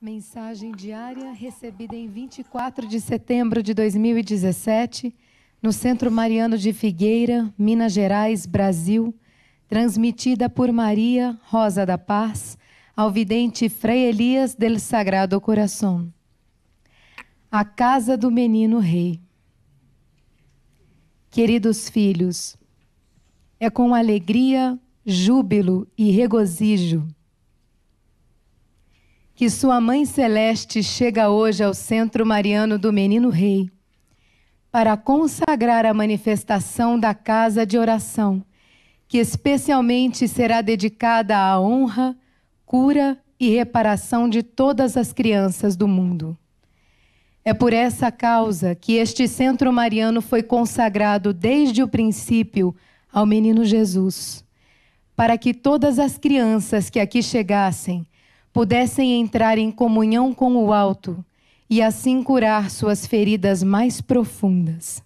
Mensagem diária recebida em 24 de setembro de 2017, no Centro Mariano de Figueira, Minas Gerais, Brasil, transmitida por Maria Rosa da Paz, ao vidente Frei Elias del Sagrado Coração. A Casa do Menino Rei. Queridos filhos, é com alegria, júbilo e regozijo que sua Mãe Celeste chega hoje ao Centro Mariano do Menino Rei para consagrar a manifestação da Casa de Oração, que especialmente será dedicada à honra, cura e reparação de todas as crianças do mundo. É por essa causa que este Centro Mariano foi consagrado desde o princípio ao Menino Jesus, para que todas as crianças que aqui chegassem pudessem entrar em comunhão com o alto e assim curar suas feridas mais profundas.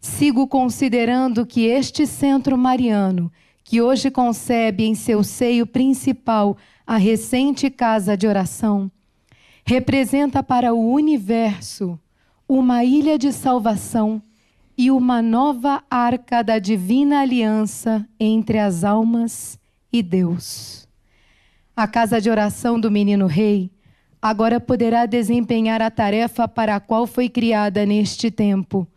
Sigo considerando que este Centro Mariano, que hoje concebe em seu seio principal a recente Casa de Oração, representa para o universo uma ilha de salvação e uma nova arca da divina aliança entre as almas e Deus. A Casa de Oração do Menino Rei agora poderá desempenhar a tarefa para a qual foi criada neste tempo,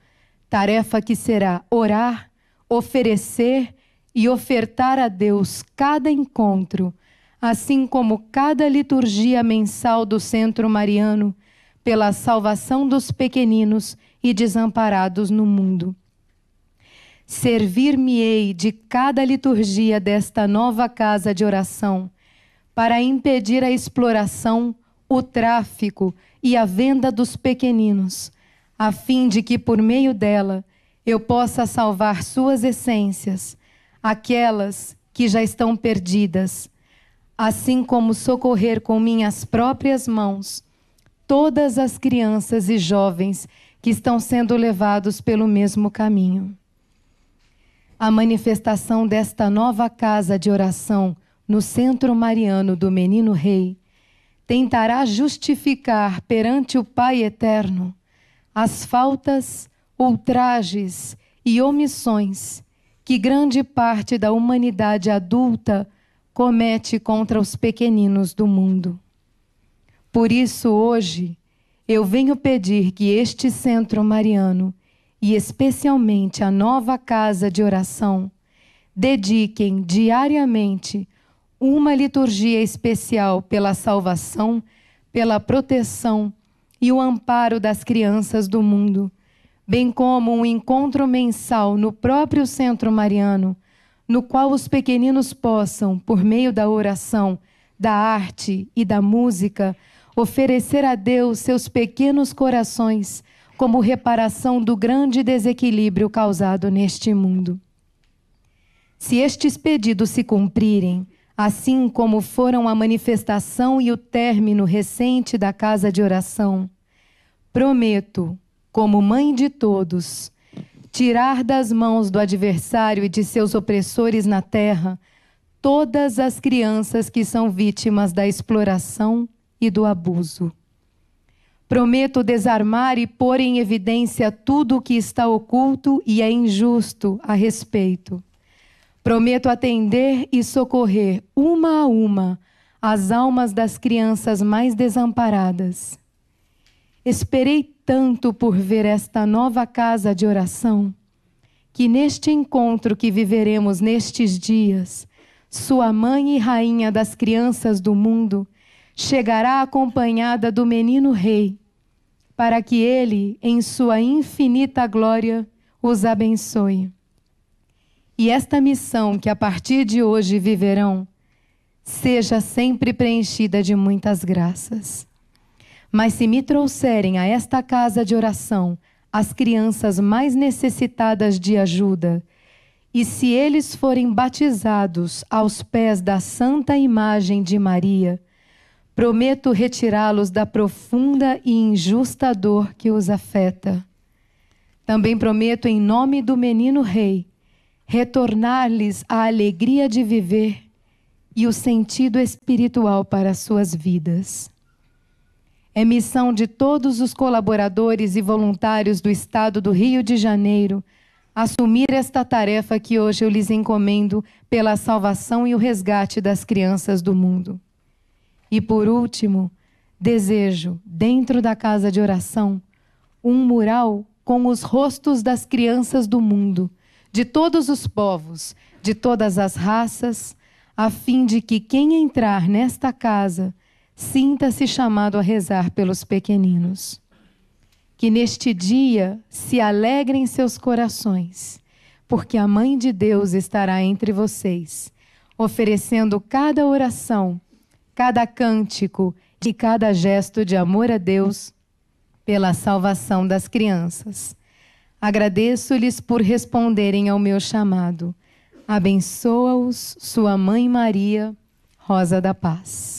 tarefa que será orar, oferecer e ofertar a Deus cada encontro, assim como cada liturgia mensal do Centro Mariano, pela salvação dos pequeninos e desamparados no mundo. Servir-me-ei de cada liturgia desta nova Casa de Oração, para impedir a exploração, o tráfico e a venda dos pequeninos, a fim de que, por meio dela, eu possa salvar suas essências, aquelas que já estão perdidas, assim como socorrer com minhas próprias mãos todas as crianças e jovens que estão sendo levados pelo mesmo caminho. A manifestação desta nova Casa de Oração no Centro Mariano do Menino Rei, tentará justificar perante o Pai Eterno as faltas, ultrajes e omissões que grande parte da humanidade adulta comete contra os pequeninos do mundo. Por isso, hoje, eu venho pedir que este Centro Mariano, e especialmente a nova Casa de Oração, dediquem diariamente uma liturgia especial pela salvação, pela proteção e o amparo das crianças do mundo, bem como um encontro mensal no próprio Centro Mariano, no qual os pequeninos possam, por meio da oração, da arte e da música, oferecer a Deus seus pequenos corações como reparação do grande desequilíbrio causado neste mundo. Se estes pedidos se cumprirem, assim como foram a manifestação e o término recente da Casa de Oração, prometo, como mãe de todos, tirar das mãos do adversário e de seus opressores na terra todas as crianças que são vítimas da exploração e do abuso. Prometo desarmar e pôr em evidência tudo o que está oculto e é injusto a respeito. Prometo atender e socorrer, uma a uma, as almas das crianças mais desamparadas. Esperei tanto por ver esta nova Casa de Oração, que neste encontro que viveremos nestes dias, sua Mãe e Rainha das crianças do mundo chegará acompanhada do Menino Rei, para que ele, em sua infinita glória, os abençoe. E esta missão que a partir de hoje viverão, seja sempre preenchida de muitas graças. Mas se me trouxerem a esta Casa de Oração as crianças mais necessitadas de ajuda, e se eles forem batizados aos pés da Santa Imagem de Maria, prometo retirá-los da profunda e injusta dor que os afeta. Também prometo, em nome do Menino Rei, retornar-lhes a alegria de viver e o sentido espiritual para suas vidas. É missão de todos os colaboradores e voluntários do Estado do Rio de Janeiro assumir esta tarefa que hoje eu lhes encomendo pela salvação e o resgate das crianças do mundo. E por último, desejo, dentro da casa de oração, um mural com os rostos das crianças do mundo, de todos os povos, de todas as raças, a fim de que quem entrar nesta casa sinta-se chamado a rezar pelos pequeninos. Que neste dia se alegrem seus corações, porque a Mãe de Deus estará entre vocês, oferecendo cada oração, cada cântico e cada gesto de amor a Deus pela salvação das crianças. Agradeço-lhes por responderem ao meu chamado. Abençoa-os, sua Mãe Maria Rosa da Paz.